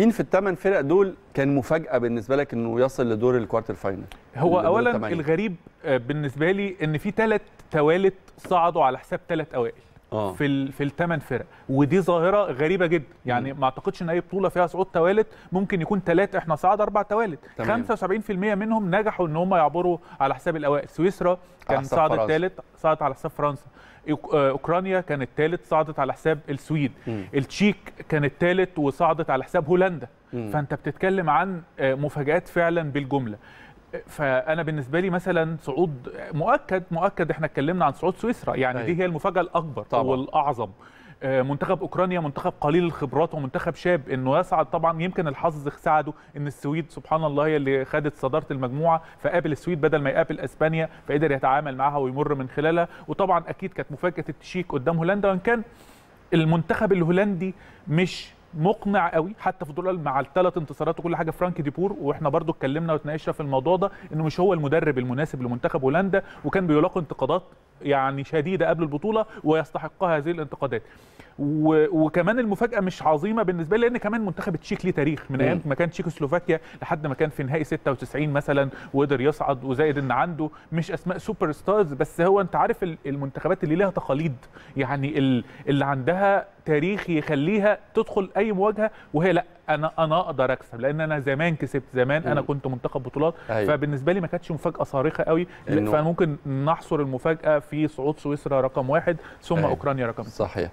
مين في الثمان فرق دول كان مفاجأة بالنسبة لك انه يصل لدور الكوارتر فاينل؟ هو اولا الغريب بالنسبة لي ان في 3 توالت صعدوا على حساب 3 اوائل في الثمان فرق، ودي ظاهرة غريبة جدا، يعني ما اعتقدش ان اي بطولة فيها صعود توالت ممكن يكون 3، احنا صعد 4 توالت، تمام. 75% منهم نجحوا ان هم يعبروا على حساب الاوائل، سويسرا كان صعد الثالث، صعدت على حساب فرنسا، اوكرانيا كانت الثالث صعدت على حساب السويد، التشيك كانت الثالث وصعدت على حساب هولندا، فانت بتتكلم عن مفاجآت فعلا بالجملة. فانا بالنسبه لي مثلا صعود مؤكد احنا اتكلمنا عن صعود سويسرا، يعني دي هي المفاجاه الاكبر طبعا. والاعظم منتخب اوكرانيا منتخب قليل الخبرات ومنتخب شاب انه يصعد، طبعا يمكن الحظ ساعده ان السويد سبحان الله هي اللي خدت صداره المجموعه، فقابل السويد بدل ما يقابل اسبانيا فقدر يتعامل معها ويمر من خلالها، وطبعا اكيد كانت مفاجاه التشيك قدام هولندا، وان كان المنتخب الهولندي مش مقنع قوي حتى في دول مع ال3 انتصارات وكل حاجه. فرانك ديبور واحنا برضو اتكلمنا واتناقشنا في الموضوع ده انه مش هو المدرب المناسب لمنتخب هولندا، وكان بيلاقي انتقادات يعني شديده قبل البطوله ويستحقها هذه الانتقادات. وكمان المفاجاه مش عظيمه بالنسبه لي، لان كمان منتخب التشيك ليه تاريخ من ايام ما كان تشيكوسلوفاكيا لحد ما كان في نهائي 96 مثلا وقدر يصعد، وزائد ان عنده مش اسماء سوبر ستارز، بس هو انت عارف المنتخبات اللي لها تقاليد، يعني اللي عندها تاريخ يخليها تدخل اي مواجهه وهي لا انا اقدر اكسب، لان انا زمان كسبت، زمان انا كنت منتخب بطولات. فبالنسبه لي ما كانتش مفاجاه صارخه قوي، فممكن نحصر المفاجاه في صعود سويسرا رقم 1 ثم اوكرانيا رقم 2. صحيح.